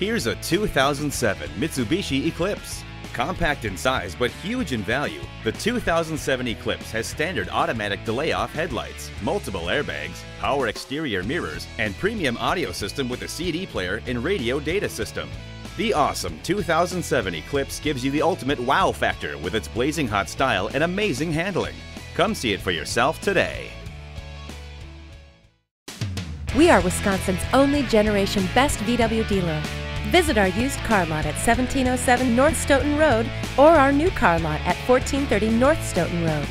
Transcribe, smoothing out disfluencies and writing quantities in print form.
Here's a 2007 Mitsubishi Eclipse. Compact in size but huge in value, the 2007 Eclipse has standard automatic delay-off headlights, multiple airbags, power exterior mirrors, and premium audio system with a CD player and radio data system. The awesome 2007 Eclipse gives you the ultimate wow factor with its blazing hot style and amazing handling. Come see it for yourself today. We are Wisconsin's only generation best VW dealer. Visit our used car lot at 1707 North Stoughton Road or our new car lot at 1430 North Stoughton Road.